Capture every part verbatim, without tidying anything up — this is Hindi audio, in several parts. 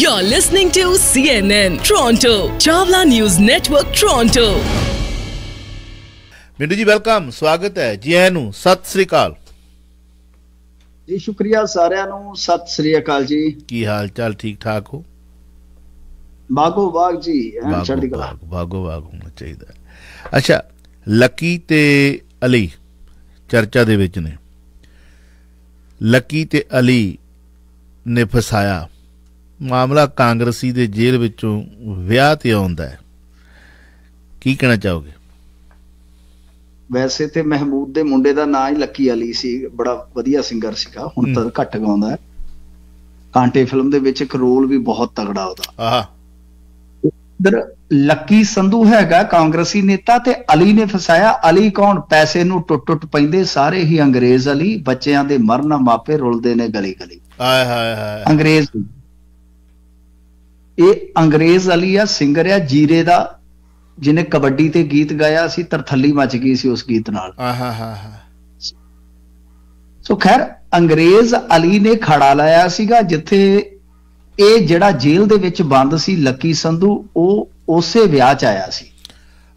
You're listening to C N N Toronto, Chawla News Network Toronto. Mintu ji welcome, स्वागत है जी। है नू सत श्री अकाल जी। शुक्रिया सारिया नू, सत श्री अकाल जी। की हाल चाल ठीक ठाक हो? भागो भाग जी, भागो भाग होना चाहिए। अच्छा, लकी ते अली चर्चा दे विच ने। लकी ते अली ने फसाया मामला कांग्रेसी दे जेल विचों विआह ते आउंदा है, की कहना चाहोगे? वैसे तो महमूद दे मुंडे दा नाम ही लकी अली सी, बड़ा वधिया सिंगर सीगा, हुण तां घट गाउंदा है। कांटे फिल्म दे विच इक रोल भी बहुत तगड़ा ओहदा। आहा, इधर लकी संधू हैगा कांग्रेसी नेता ते अली ने फसाया। अली कौन? पैसे नूं टुट टुट पैंदे सारे ही अंग्रेज अली, बच्चियां दे मरना मापे रुलदे ने गली गली। हाय हाय हाय, अंग्रेज ये अंग्रेज अली आ, सिंगर आ जीरे दा, जिन्हें कबड्डी ते गीत गाया सी, तरथली मच गई सी उस गीत नाल। आहा हा हा। सो खैर अंग्रेज अली ने खड़ा लाया सीगा, जिथे ਇਹ ਜਿਹੜਾ ਜੇਲ੍ਹ ਦੇ ਵਿੱਚ ਬੰਦ ਸੀ ਲੱਕੀ ਸੰਧੂ, ਉਹ ਉਸੇ ਵਿਆਹ ਚ ਆਇਆ ਸੀ।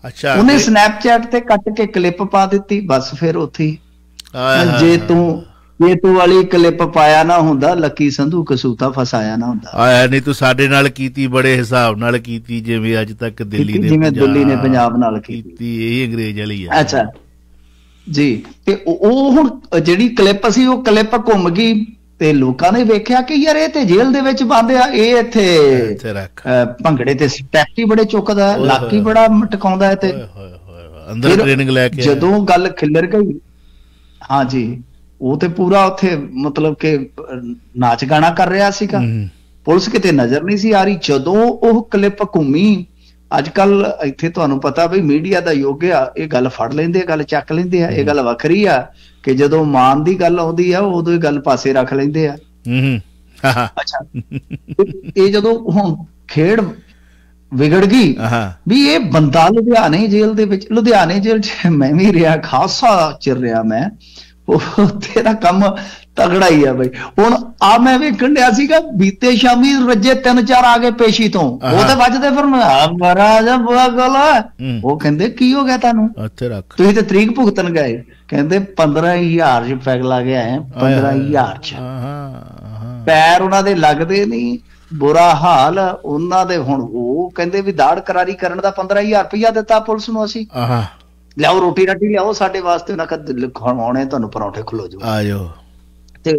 ਅੱਛਾ, ਉਹਨੇ ਸਨੈਪਚੈਟ ਤੇ ਕੱਟ ਕੇ ਕਲਿੱਪ ਪਾ ਦਿੱਤੀ, ਬਸ ਫਿਰ ਉੱਥੇ ਜੇ ਤੂੰ ਇਹ ਤੂੰ ਵਾਲੀ ਕਲਿੱਪ ਪਾਇਆ ਨਾ ਹੁੰਦਾ, ਲੱਕੀ ਸੰਧੂ ਕਸੂਤਾ ਫਸਾਇਆ ਨਾ ਹੁੰਦਾ। ਆਇਆ ਨਹੀਂ ਤੂੰ ਸਾਡੇ ਨਾਲ ਕੀਤੀ, ਬੜੇ ਹਿਸਾਬ ਨਾਲ ਕੀਤੀ, ਜਿਵੇਂ ਅੱਜ ਤੱਕ ਦਿੱਲੀ ਨੇ, ਜਿਵੇਂ ਦਿੱਲੀ ਨੇ ਪੰਜਾਬ ਨਾਲ ਕੀਤੀ, ਇਹ ਅੰਗਰੇਜ਼ ਵਾਲੀ ਆ। ਅੱਛਾ ਜੀ, ਤੇ ਉਹ ਹੁਣ ਜਿਹੜੀ ਕਲਿੱਪ ਸੀ ਉਹ ਕਲਿੱਪ ਘੁੰਮ ਗਈ ਤੇ ਲੋਕਾਂ ਨੇ ਵੇਖਿਆ ਕਿ ਯਾਰ ਇਹ ਤੇ ਜੇਲ੍ਹ ਦੇ ਵਿੱਚ ਬੰਦ ਆ, ਇਹ ਇੱਥੇ ਭੰਗੜੇ ਤੇ ਸਟੈਪ ਹੀ ਬੜੇ ਚੁੱਕਦਾ, ਲੱਕ ਹੀ ਬੜਾ ਮਟਕਾਉਂਦਾ ਹੈ। ਤੇ ਅੰਦਰ ਟ੍ਰੇਨਿੰਗ ਲੈ ਕੇ ਜਦੋਂ ਗੱਲ ਖਿੱਲਰ ਗਈ, ਹਾਂ ਜੀ, ਉਹ ਤੇ ਪੂਰਾ ਉੱਥੇ ਮਤਲਬ ਕਿ ਨਾਚ ਗਾਣਾ ਕਰ ਰਿਹਾ ਸੀਗਾ, ਪੁਲਿਸ ਕਿਤੇ ਨਜ਼ਰ ਨਹੀਂ ਸੀ ਆ ਰਹੀ। ਜਦੋਂ ਉਹ ਕਲਿੱਪ ਘੁੰਮੀ, ਅੱਜ ਕੱਲ ਇੱਥੇ ਤੁਹਾਨੂੰ ਪਤਾ ਬਈ ਮੀਡੀਆ ਦਾ ਯੁੱਗ ਆ, ਇਹ ਗੱਲ ਫੜ ਲੈਂਦੇ ਆ, ਗੱਲ ਚੱਕ ਲੈਂਦੇ ਆ। ਇਹ ਗੱਲ ਵੱਖਰੀ ਆ ਕਿ ਜਦੋਂ ਮਾਨ ਦੀ ਗੱਲ ਆਉਂਦੀ ਆ ਉਦੋਂ ਇਹ ਗੱਲ ਪਾਸੇ ਰੱਖ ਲੈਂਦੇ ਆ। ਅੱਛਾ, ਇਹ ਜਦੋਂ ਹੁਣ ਖੇਡ ਵਿਗੜ ਗਈ ਵੀ ਇਹ ਬੰਦਾ ਲੁਧਿਆਣੇ ਜੇਲ੍ਹ ਦੇ ਵਿੱਚ, ਲੁਧਿਆਣੇ ਜੇਲ੍ਹ ਚ ਮੈਂ ਵੀ ਰਿਹਾ, ਖਾਸਾ ਚਿਰ ਰਿਹਾ ਮੈਂ, ਉਹ ਤੇਰਾ ਕੰਮ ਤਗੜਾ ਹੀ ਆ ਬਈ। ਹੁਣ ਆ ਮੈਂ ਵੇਖਣ ਡਿਆ ਸੀਗਾ ਬੀਤੇ ਸ਼ਾਮੀ, ਰੱਜੇ ਤਿੰਨ ਚਾਰ ਆ ਗਏ ਪੇਸ਼ੀ ਤੋਂ, ਉਹ ਤੇ ਵੱਜਦੇ ਫਿਰ ਮਹਾਰਾਜ ਬੁਆ ਗੱਲ। ਉਹ ਕਹਿੰਦੇ ਕੀ ਹੋ ਗਿਆ ਤੁਹਾਨੂੰ, ਤੁਸੀਂ ਤੇ ਤਰੀਕ ਭੁਗਤਣ ਗਏ। ਕਹਿੰਦੇ ਪੰਦਰਾਂ ਹਜ਼ਾਰ ਚ ਪੈਗ ਲਾ ਕੇ ਆਏ, ਪੰਦਰਾਂ ਹਜ਼ਾਰ ਚ। ਪੈਰ ਉਹਨਾਂ ਦੇ ਲੱਗਦੇ ਨਹੀਂ, ਬੁਰਾ ਹਾਲ ਉਹਨਾਂ ਦੇ। ਹੁਣ ਉਹ ਕਹਿੰਦੇ ਵੀ ਦਾੜ ਕਰਾਰੀ ਕਰਨ ਦਾ ਪੰਦਰਾਂ ਹਜ਼ਾਰ ਰੁਪਇਆ ਦਿੱਤਾ ਪੁਲਿਸ ਨੂੰ ਅਸੀਂ, ਲਿਆਓ ਰੋਟੀ ਰਾਟੀ ਲਿਆਓ ਸਾਡੇ ਵਾਸਤੇ, ਉਹਨਾਂ ਕਹਿੰਦੇ ਖਵਾਉਣੇ ਤੁਹਾਨੂੰ ਪਰੌਂਠੇ, ਖਲੋ ਜਾਓ ਆ ਜਾਓ। ਤੇ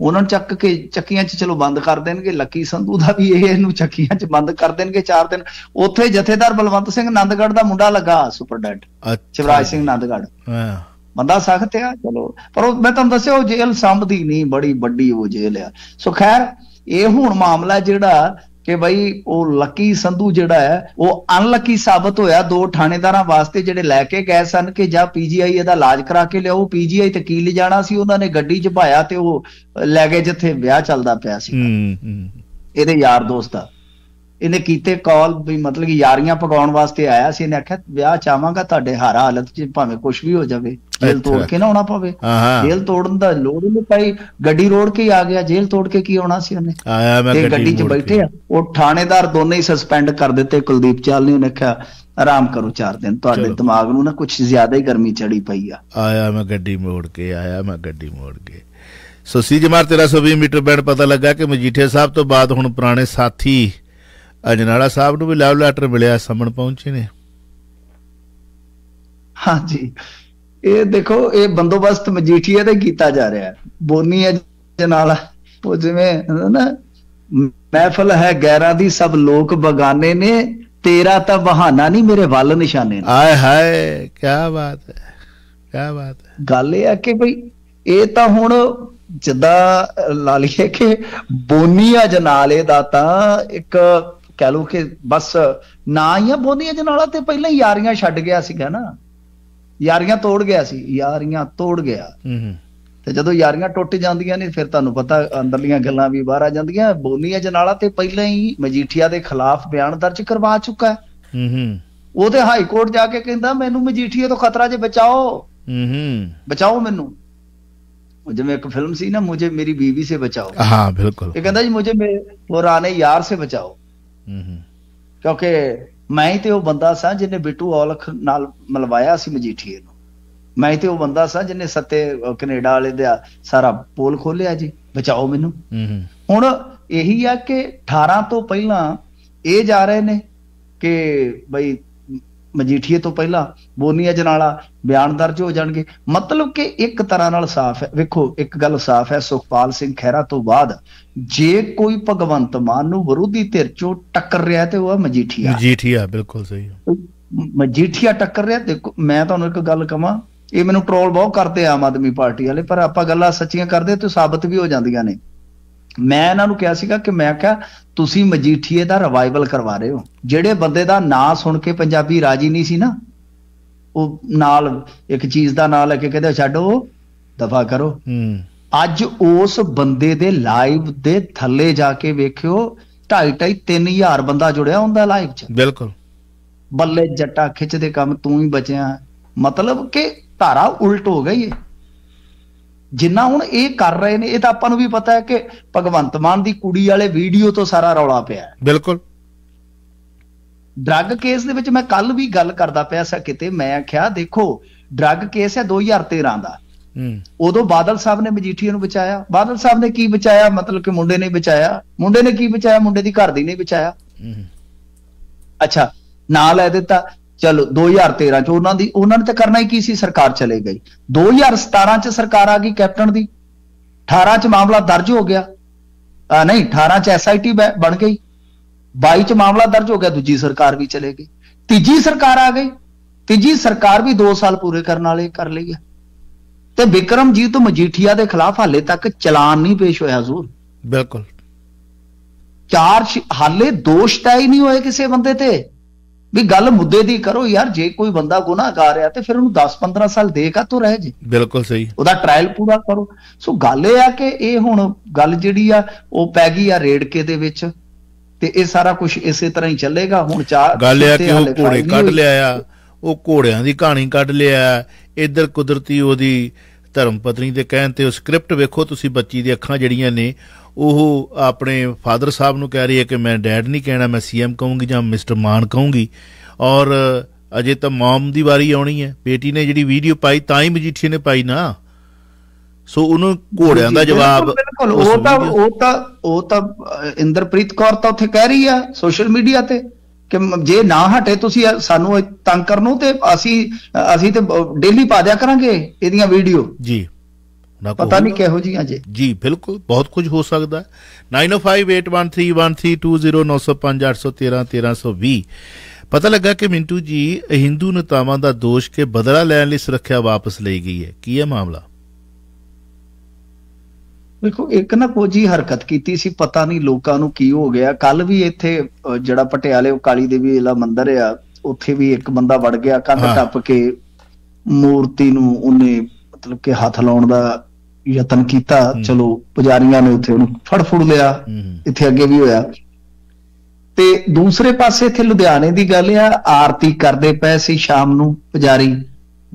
ਉਹਨਾਂ ਨੂੰ ਚੱਕ ਕੇ ਚੱਕੀਆਂ ਚ ਚਲੋ ਬੰਦ ਕਰ ਦੇਣਗੇ, ਲੱਕੀ ਸੰਧੂ ਦਾ ਵੀ ਇਹਨੂੰ ਚੱਕੀਆਂ ਚ ਬੰਦ ਕਰ ਦੇਣਗੇ ਚਾਰ ਦਿਨ। ਉੱਥੇ ਜਥੇਦਾਰ ਬਲਵੰਤ ਸਿੰਘ ਆਨੰਦਗੜ੍ਹ ਦਾ ਮੁੰਡਾ ਲੱਗਾ, ਸੁਪਰਡੈਂਟ ਸ਼ਿਵਰਾਜ ਸਿੰਘ ਆਨੰਦਗੜ੍ਹ, ਬੰਦਾ ਸਖਤ ਆ ਚਲੋ, ਪਰ ਉਹ ਮੈਂ ਤੁਹਾਨੂੰ ਦੱਸਿਆ ਉਹ ਜੇਲ੍ਹ ਸਾਂਭਦੀ ਨਹੀਂ, ਬੜੀ ਵੱਡੀ ਉਹ ਜੇਲ੍ਹ ਆ। ਸੋ ਖੈਰ ਇਹ ਹੁਣ ਮਾਮਲਾ ਜਿਹੜਾ ਕਿ ਬਈ ਉਹ ਲੱਕੀ ਸੰਧੂ ਜਿਹੜਾ ਹੈ ਉਹ ਅਨਲੱਕੀ ਸਾਬਤ ਹੋਇਆ ਦੋ ਥਾਣੇਦਾਰਾਂ ਵਾਸਤੇ, ਜਿਹੜੇ ਲੈ ਕੇ ਗਏ ਸਨ ਕਿ ਜਾਂ ਪੀਜੀਆਈ ਇਹਦਾ ਇਲਾਜ ਕਰਾ ਕੇ ਲਿਆਓ। ਪੀਜੀਆਈ ਤੇ ਕੀ ਲਿਜਾਣਾ ਸੀ, ਉਹਨਾਂ ਨੇ ਗੱਡੀ ਚ ਭਾਇਆ ਤੇ ਉਹ ਲੈ ਗਏ ਜਿੱਥੇ ਵਿਆਹ ਚੱਲਦਾ ਪਿਆ ਸੀ ਇਹਦੇ ਯਾਰ ਦੋਸਤ ਦਾ। ਇਹਨੇ ਕੀਤੇ ਕਾਲ ਵੀ ਮਤਲਬ ਕਿ ਯਾਰੀਆਂ ਪਕਾਉਣ ਵਾਸਤੇ ਆਇਆ ਸੀ, ਇਹਨੇ ਆਖਿਆ ਵਿਆਹ ਚਾਹਾਂਗਾ ਤੁਹਾਡੇ, ਹਾਰਾ ਹਾਲਤ ਚ ਭਾਵੇਂ ਕੁਛ ਵੀ ਹੋ ਜਾਵੇ, ਜੇਲ੍ਹ ਤੋੜ ਕੇ ਨਾ ਆਉਣਾ ਪਵੇ। ਜੇਲ੍ਹ ਤੋੜਨ ਦਾ ਲੋੜ ਨਹੀਂ ਪਈ, ਗੱਡੀ ਰੋੜ ਕੇ ਆ ਗਿਆ, ਜੇਲ੍ਹ ਤੋੜ ਕੇ ਕੀ ਆਉਣਾ ਸੀ ਉਹਨੇ। ਤੇ ਗੱਡੀ ਚ ਬੈਠੇ ਆ ਉਹ ਥਾਣੇਦਾਰ ਦੋਨੇ ਹੀ ਸਸਪੈਂਡ ਕਰ ਦਿੱਤੇ। ਕੁਲਦੀਪ ਚਾਲ ਨੇ ਉਹਨੇ ਆਖਿਆ ਆਰਾਮ ਕਰੋ ਚਾਰ ਦਿਨ, ਤੁਹਾਡੇ ਦਿਮਾਗ ਨੂੰ ਨਾ ਕੁਛ ਜ਼ਿਆਦਾ ਹੀ ਗਰਮੀ ਚੜੀ ਪਈ ਆ। ਆਇਆ ਮੈਂ ਗੱਡੀ ਮੋੜ ਕੇ, ਆਇਆ ਮੈਂ ਗੱਡੀ ਮੋੜ ਕੇ। ਸੋ ਸੀ ਜਮਾਰ ਤੇਰਾ ਸੌ ਵੀਹ ਮੀਟਰ ਬੈਂਡ ਪਤਾ ਲੱਗਾ ਕਿ ਮਜੀਠੀਆ ਸਾਹਿਬ ਤੋਂ ਬਾਅਦ ਹੁਣ ਪੁਰਾਣੇ ਸਾਥੀ ਅਜਨਾਲਾ ਸਾਹਿਬ ਨੂੰ ਵੀ ਲਵ ਲੈਟਰ ਮਿਲਿਆ, ਸਮਣ ਪਹੁੰਚੇ ਨੇ। ਹਾਂਜੀ, ਇਹ ਦੇਖੋ ਇਹ ਬੰਦੋਬਸਤ ਮਜੀਠੀਆ ਤੇ ਕੀਤਾ ਜਾ ਰਿਹਾ। ਬੋਨੀ ਅਜਨਾਲਾ, ਉਹ ਜਿਵੇਂ ਨਾ ਮਹਿਫਲ ਹੈ ਗੈਰਾਂ ਦੀ, ਸਭ ਲੋਕ ਬਗਾਨੇ ਨੇ, ਤੇਰਾ ਤਾਂ ਬਹਾਨਾ ਨਹੀਂ ਮੇਰੇ ਵੱਲ ਨਿਸ਼ਾਨੇ ਨੇ। ਆਏ ਹਾਏ, ਕਿਆ ਬਾਤ ਹੈ, ਕਿਆ ਬਾਤ ਹੈ। ਗੱਲ ਇਹ ਆ ਕਿ ਬਈ ਇਹ ਤਾਂ ਹੁਣ ਜਿੱਦਾਂ ਲਾ ਲਈਏ ਕਿ ਬੋਨੀ ਅਜਨਾਲੇ ਦਾ ਤਾਂ ਇੱਕ ਕਹਿ ਲਓ ਕਿ ਬਸ ਨਾ ਹੀ ਆ। ਬੋਨੀ ਅਜਨਾਲਾ ਤੇ ਪਹਿਲਾਂ ਯਾਰੀਆਂ ਛੱਡ ਗਿਆ ਸੀਗਾ ਨਾ, ਯਾਰੀਆਂ ਤੋੜ ਗਿਆ ਸੀ, ਯਾਰੀਆਂ ਤੋੜ ਗਿਆ। ਤੇ ਜਦੋਂ ਯਾਰੀਆਂ ਟੁੱਟ ਜਾਂਦੀਆਂ ਨੇ ਫਿਰ ਤੁਹਾਨੂੰ ਪਤਾ ਅੰਦਰਲੀਆਂ ਗੱਲਾਂ ਵੀ ਬਾਹਰ ਆ ਜਾਂਦੀਆਂ। ਬੋਨੀ ਅਜਨਾਲਾ ਤੇ ਪਹਿਲਾਂ ਹੀ ਮਜੀਠੀਆ ਦੇ ਖਿਲਾਫ ਬਿਆਨ ਦਰਜ ਕਰਵਾ ਚੁੱਕਾ ਹੈ। ਉਹ ਤੇ ਹਾਈ ਕੋਰਟ ਜਾ ਕੇ ਕਹਿੰਦਾ ਮੈਨੂੰ ਮਜੀਠੀਆ ਤੋਂ ਖਤਰਾ ਜੇ, ਬਚਾਓ ਬਚਾਓ ਮੈਨੂੰ। जब एक फिल्म सी ना, मुझे मेरी बीवी से बचाओ। हाँ बिल्कुल, ये कहता जी मुझे पुराने यार से बचाओ, क्योंकि मैं ही तो वो बंदा सा जिन्हें बिटू औलख नाल मलवाया सी मजीठीए नूं। मैं ही तो वो बंदा सा जिन्हें सत्ते कनेडा वाले दा सारा पोल खोलिया जी, बचाओ मैनू। हुण यही है कि अठारह तो पहला ये जा रहे ने कि बई मजीठीए तो पहला बोनी अजनाला बयान दर्ज हो जाएंगे, मतलब कि एक तरह नाल साफ है। वेखो एक गल साफ है, सुखपाल सिंह खैरा तो बाद जे कोई भगवंत मान नूं विरोधी धिर चों टक्कर रहा है तो वह मजीठिया मजीठिया बिल्कुल सही मजीठिया टक्कर रहा। देखो मैं तुहानूं एक गल कहां, ये मैनूं ट्रोल बहुत करते आम आदमी पार्टी वाले, पर आपां गल्लां सच्चियां करदे तो साबित भी हो जांदियां ने। मैं इन्हों कहा सीगा कि मैं क्या तुसी मजीठीए का रिवाइवल करवा रहे हो, जेड़े बंदे दा नां सुन के पंजाबी राजी नहीं सी ना, वो नाल एक चीज दा नाम लेके कहते छड्डो दफा करो। अज उस बंदे दे लाइव दे थले जाके वेखियो ढाई ढाई तीन हजार बंदा जुड़िया हुंदा लाइव च। बिल्कुल, बल्ले जट्टा खिच दे कम तू ही बचिया, मतलब कि धारा उल्ट हो गई है। जिन्ना हुण ये कर रहे ने, ये तो आपां नूं भी पता है कि भगवंत मान दी कुड़ी वाले वीडियो तो सारा रौला पिया। बिल्कुल, ड्रग केस दे विच मैं कल भी गल करदा पिया सी किते, मैं आख्या देखो ड्रग केस है दो हजार तेरह का, उदों बादल साहब ने मजीठीए नूं बचाया। बादल साहब ने की बचाया, मतलब कि मुंडे ने बचाया, मुंडे ने की बचाया, मुंडे की घर दी ने बचाया। अच्छा ना लै दिता, चलो दो हजार तेरह च उन्होंने उन्होंने तो करना ही की सी, सरकार चले गई। दो हजार सतारा च सरकार आ गई कैप्टन दी, अठारह च मामला दर्ज हो गया, आ, नहीं अठारह च एस आई टी बन गई, बाई च मामला दर्ज हो गया, दूजी सरकार भी चले गई, तीजी सरकार आ गई, तीजी सरकार भी दो साल पूरे करने वाले कर ली है। तो विक्रमजीत मजीठिया के खिलाफ हाले तक चलान नहीं पेश होया, जरूर बिल्कुल चार्ज हाले दोष तय नहीं होए किसी बंदे ते। भी गल मुद्दे दी करो यार, जे कोई बंदा गुनाहगार है तो फिर उन्हें दस पंद्रह साल देगा तो रह जी। बिल्कुल सही, उदा ट्रायल पूरा करो। सो गल ये आ कि ये हुण गल जिहड़ी आ वो पै गई आ रेड़के दे विच, ते ये सारा कुछ इसे तरह ही चलेगा। हुण चार गल ये आ कि वो घोड़े कढ लिया, वो घोड़ियां दी कहानी कढ लिया, इधर कुदरती ओहदी धर्म पत्नी दे कहण ते स्क्रिप्ट वेखो तुसीं, बच्ची दी अखां जिहड़ियां ने ਉਹ ਆਪਣੇ ਫਾਦਰ ਸਾਹਿਬ ਨੂੰ ਕਹਿ ਰਹੀ ਹੈ ਕਿ ਮੈਂ ਡੈਡ ਨਹੀਂ ਕਹਿਣਾ, ਮੈਂ ਸੀ ਐਮ ਕਹੂੰਗੀ ਜਾਂ ਮਿਸਟਰ ਮਾਨ ਕਹੂੰਗੀ। ਔਰ ਅਜੇ ਤਾਂ ਮੌਮ ਦੀ ਵਾਰੀ ਆਉਣੀ ਹੈ। ਬੇਟੀ ਨੇ ਜਿਹੜੀ ਵੀਡੀਓ ਪਾਈ ਤਾਂ ਹੀ ਮਜੀਠੀਏ ਨੇ ਪਾਈ ਨਾ, ਸੋ ਉਹਨੂੰ ਘੋੜਿਆਂ ਦਾ ਜਵਾਬ। ਉਹ ਤਾਂ ਉਹ ਤਾਂ ਉਹ ਤਾਂ ਇੰਦਰਪ੍ਰੀਤ ਕੌਰ ਤਾਂ ਉੱਥੇ ਕਹਿ ਰਹੀ ਆ ਸੋਸ਼ਲ ਮੀਡੀਆ ਤੇ ਕਿ ਜੇ ਨਾ ਹਟੇ ਤੁਸੀਂ ਸਾਨੂੰ ਤੰਗ ਕਰਨੋਂ ਤੇ ਅਸੀਂ ਅਸੀਂ ਤੇ ਡੇਲੀ ਪਾ ਦਿਆ ਕਰਾਂਗੇ ਇਹਦੀਆਂ ਵੀਡੀਓ ਜੀ। पता नहीं क्या हो जी आज जी, बिल्कुल बहुत कुछ हो सकता है। Nine O five eight one three one three two zero नौ सौ पांच आठ सौ तेरह तेरह सौ बीस। पता लगा कि मिंटू जी हिंदू नेतावां दा दोष के बदला लैण लई सुरक्षा वापस ली गई है, की है मामला? देखो एक ना कोई जी हरकत कीती सी, पता नहीं लोकां नूं की हो गया। कल भी इत्थे जिहड़ा पटियाले काली देवी मंदिर आ, उत्थे भी एक बंदा वड़ गया कंध टप के मूर्ति नूं, उहने मतलब कि हाथ लाने का यतन किया। चलो पुजारियां ने उसे फड़ फुड़ लिया, इतने अगे भी होया। ते दूसरे पासे इत्थे लुधियाने की गल है, आरती करते पे सी शाम नूं पुजारी,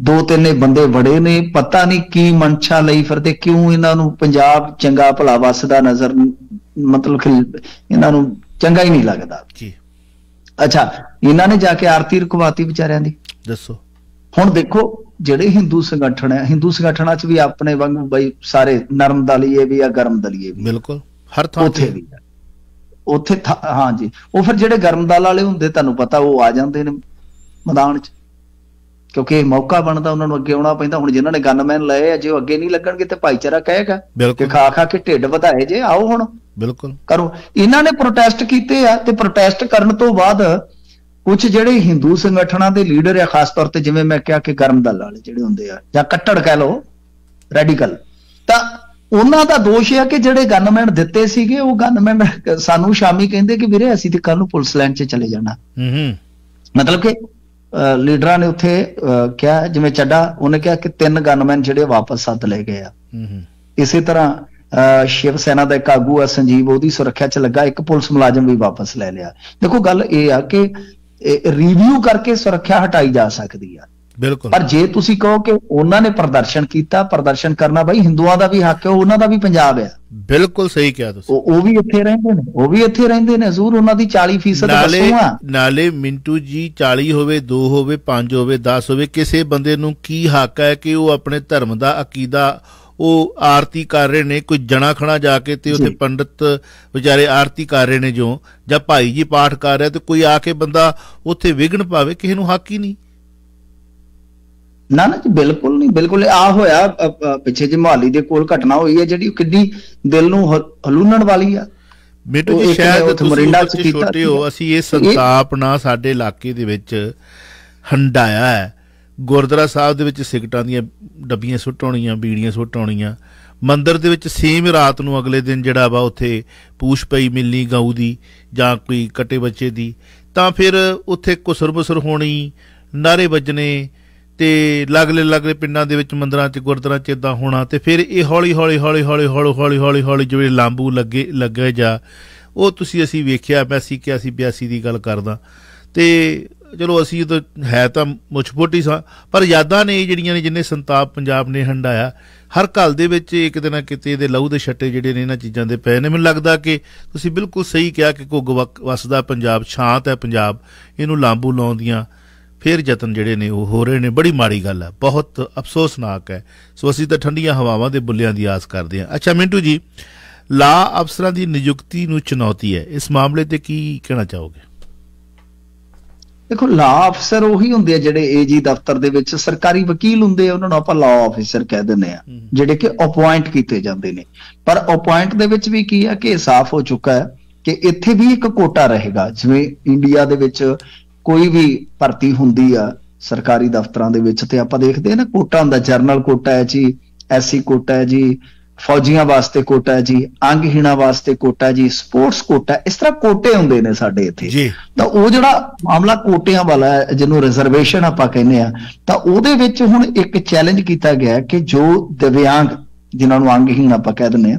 दो तीन बंदे वड़े ने, पता नहीं की मंशा लई फिरदे, क्यों इन्हां नूं पंजाब चंगा भला वसदा नजर, मतलब इन्हां नूं चंगा ही नहीं लगता। अच्छा इन्हां ने जाके आरती रखवाती बेचारियां दी। दसो हुण देखो ਜਿਹੜੇ ਹਿੰਦੂ ਸੰਗਠਨ ਹੈ, ਹਿੰਦੂ ਸੰਗਠਨਾਂ ਚ ਵੀ ਆਪਣੇ ਵਾਂਗੂ ਬਈ ਸਾਰੇ ਨਰਮ ਦਲੀਏ ਵੀ ਆ, ਗਰਮ ਦਲੀਏ ਵੀ, ਬਿਲਕੁਲ ਹਰ ਥਾਂ ਉੱਥੇ ਵੀ ਉੱਥੇ। ਹਾਂ ਜੀ, ਉਹ ਫਿਰ ਜਿਹੜੇ ਗਰਮ ਦਲ ਵਾਲੇ ਹੁੰਦੇ ਤੁਹਾਨੂੰ ਪਤਾ ਉਹ ਆ ਜਾਂਦੇ ਨੇ ਮੈਦਾਨ ਚ, ਕਿਉਂਕਿ ਇਹ ਮੌਕਾ ਬਣਦਾ ਉਹਨਾਂ ਨੂੰ, ਅੱਗੇ ਆਉਣਾ ਪੈਂਦਾ। ਹੁਣ ਜਿਨ੍ਹਾਂ ਨੇ ਗਨਮੈਨ ਲਏ ਆ, ਜੇ ਉਹ ਅੱਗੇ ਨਹੀਂ ਲੱਗਣਗੇ ਤੇ ਭਾਈਚਾਰਾ ਕਹੇਗਾ ਕਿ ਖਾ ਖਾ ਕੇ ਢਿੱਡ ਵਧਾਏ ਜੇ, ਆਓ ਹੁਣ ਬਿਲਕੁਲ ਕਰੋ। ਇਹਨਾਂ ਨੇ ਪ੍ਰੋਟੈਸਟ ਕੀਤੇ ਆ, ਤੇ ਪ੍ਰੋਟੈਸਟ ਕਰਨ ਤੋਂ ਬਾਅਦ कुछ जेडे हिंदू संगठनों के लीडर है, खास तौर पर जिवें मैं कहा कि गर्म दल वाले जेडे हुंदे आ जां कट्टड़ कह लो रैडिकल, तां उन्हां दा दोष है कि जेडे गनमैन दित्ते सीगे वो गनमैन सानू शामी कहिंदे कि वीरे असीं ते कल नूं पुलिस लाइन च चले जाना। मतलब कि लीडरां ने उत्थे क्या जिवें चड्डा उहने कहा कि तीन गनमैन जेडे वापस सद ले गए आ। इसे तरह शिव सेना का एक आगू आ संजीव, ओहदी सुरक्षा च लगा, एक पुलिस मुलाजम भी वापस ले लिया। देखो गल इह आ कि रिव्यू करके सुरक्षा हटाई जा सकती है। बिल्कुल। पर जे तुसी कहो कि उन्होंने प्रदर्शन किया, प्रदर्शन करना भाई हिंदुओं का भी हक है, उन्हों का भी पंजाब है। बिल्कुल सही कहा तुसी। वो भी इत्थे रहिंदे ने, वो भी इत्थे रहिंदे ने, जरूर उन्हों दी चालीस फीसद वसूआ। नाले मिंटू जी चालीस होवे, दो होवे, पांच होवे, दस होवे, किसी बंदे नूं की हक है कि वो अपने धर्म का अकीदा वो आरती कर रहे ने, कोई जना खड़ा जाके ते उसे पंडित बेचारे आरती कर रहे ने जो जां भाई जी पाठ कर रहा, तो कोई आके बंदा उत्थे विघन पावे, किसी नूं हक ही नहीं। ना ना जी बिल्कुल नहीं, बिल्कुल आ होया पिछे जे मोहाली दे कोल घटना हुई है जिहड़ी किड्डी दिल नूं हलूणन वाली आ। मिंटू जी शायद तुसीं छोटे हो, असीं इह संताप ना साडे इलाके दे विच हंडाया है। गुरुद्वारा साहब दे विच सिगटां दीयां डब्बियां सुट आउणीआं, बीड़ियां सुट आउणीआं, मंदिर दे विच सेम रात नूं अगले दिन जिहड़ा वा उत्थे पूछ पई मिलनी गाऊ दी जां कोई कटे बच्चे दी, तां फिर उत्थे घुसर-मुसर होणी, नारे वजने ते लगले लगले पिंडां दे विच मंदिरां च गुरुद्वारां च इदां होणा, ते फिर इह हौली हौली हौली हौली हौली हौली हौली हौली जिवें लांबू लगे लगे जा ओ तुसीं असीं वेखिआ। मैं असीं किआ असीं बयासी दी गल करदा ते चलो असीं तो है तो मुछपुट ही सां, पर यादां ने जिहड़ियां ने जिन्हें संताप पंजाब ने हंडाया, हर घल दे विच एक दिन ना किते दे लहू दे छट्टे जिहड़े ने इन्हां चीज़ां दे पए ने। मैनूं लगदा कि तुसीं बिल्कुल सही कहा कि घुग वसदा पंजाब, शांत है पंजाब, इहनूं लांबू लाउण दीआं फिर जतन जिहड़े ने ओह हो रहे ने। बड़ी माड़ी गल है, बहुत अफसोसनाक है। सो असीं तां ठंडियां हवावां दे बुल्लियां दी आस करदे हां। अच्छा मिंटू जी, ला अफसरां दी नियुक्ति नूं चुनौती है, इस मामले ते की कहना चाहोगे? देखो लॉ ऑफिसर उही हुंदे आ जिहड़े एजी दफ्तर दे विच सरकारी वकील हुंदे आ, उन्हां नूं आपां लॉ ऑफिसर कह दिंदे आ, जिहड़े कि अपॉइंट कीते जांदे ने। पर अपॉइंट दे विच भी की है कि साफ हो चुका है कि इत्थे भी एक कोटा रहेगा, जिवें इंडिया दे विच कोई भी भर्ती हुंदी आ सरकारी दफ्तरां दे विच ते आपां देखदे आ ना कोटा हुंदा, जरनल कोटा है जी, एससी कोटा है जी, फौजियां वास्ते कोटा है जी, अंगहीणा वास्ते कोटा है जी, स्पोर्ट्स कोटा, इस तरह कोटे हुंदे ने साडे इत्थे। तां ओह जिहड़ा मामला कोटियां वाला है, जिन्हों रिजर्वेशन आपां कहने आ, तां ओहदे विच हुण एक चैलेंज कीता गया कि जो दिव्यांग जिन्हां नूं अंगहीण आपां कह दिंदे आ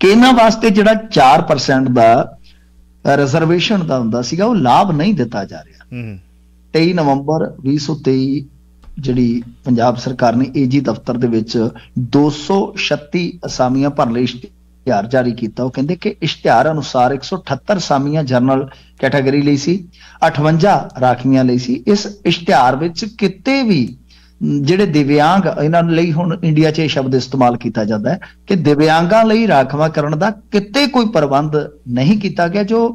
कि इन्हां वास्ते जिहड़ा चार परसेंट का रिजर्वेशन का हुंदा सीगा ओह लाभ नहीं दिता जा रहा। तेई नवंबर भी सौ तेई जिहड़ी पंजाब सरकार ने एजी दफ्तर दे विच दो सौ छत्ती असामियां भरने इश्तिहार जारी किया। कहते कि इश्तिहार अनुसार एक सौ अठहत्तर असामियां जनरल कैटेगरी लई सी, अठवंजा राखियां लई सी। इस इश्तिहार विच किते भी जिहड़े दिव्यांग, इन्हां लई हुण इंडिया च इह शब्द इस्तेमाल किया जाता है कि दिव्यांगां लई राखवा करन दा किते कोई प्रबंध नहीं किया गया, जो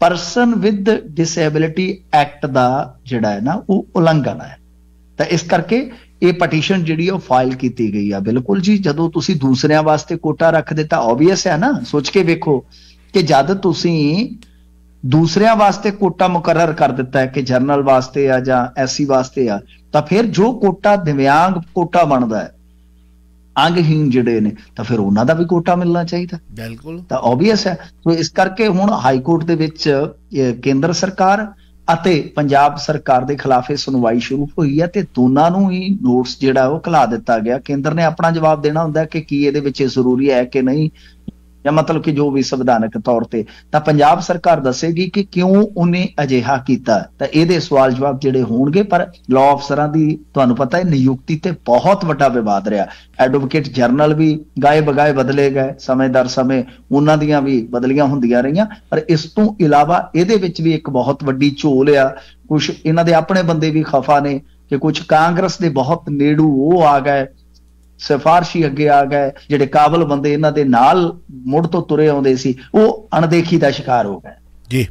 परसन विद डिसेबिलिटी एक्ट दा जिहड़ा है ना वह उलंघन है। तो इस करके ये पटीशन जिहड़ी फाइल की गई है। बिल्कुल जी, जदों तुसी दूसरियां वास्ते कोटा रख दिता, ऑबवियस है ना, सोच के वेखो कि जद तुसी दूसरियां वास्ते कोटा मुकरर कर दिता है कि जरनल वास्ते आ जां एससी वास्ते आ, तो फिर जो कोटा दिव्यांग कोटा बनता है, अंगहीन जिहड़े ने, तो फिर उन्हां दा भी कोटा मिलना चाहिए। बिल्कुल, तो ऑबवियस है। तो इस करके हुण हाई कोर्ट दे विच केंद्र सरकार अते पंजाब सरकार दे खिलाफ सुनवाई शुरू हुई है, ते दोनों नूं ही नोटिस जिहड़ा वो खिला दिता गया। केंद्र ने अपना जवाब देना हुंदा है कि की इहदे विच जरूरी है कि नहीं, या मतलब कि जो भी संविधानक तौर ते, तां पंजाब सरकार दसेगी कि क्यों उन्हें अजिहा कीता। तां इहदे सवाल जवाब जिहड़े होणगे। पर लॉ अफसरां दी तुहानूं पता है नियुक्ति ते बहुत वड्डा विवाद रहा। एडवोकेट जनरल भी गाए बगाए बदले गए, समय दर समय उन्हां दीयां भी बदलियां हुंदियां रहियां। पर इस तों इलावा इहदे विच भी एक बहुत वड्डी झोल आ, कुछ इन्हां दे अपने बंदे भी खफा ने कि कुछ कांग्रेस दे बहुत नेड़ू वो आ गए, सिफारशी अगे आ गए, जिहड़े काबल बंदे इन्हां दे नाल मुड़ तो तुरे आउंदे सी वो अणदेखी का शिकार हो गए। जी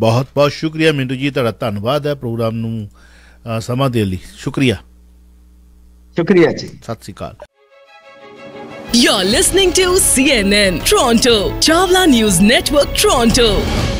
बहुत बहुत शुक्रिया मिंटू जी, तुहाडा धन्नवाद है प्रोग्राम नूं समां देण लई। शुक्रिया शुक्रिया जी, सत श्री अकाल। You're listening to C N N Toronto, Chawla News Network Toronto।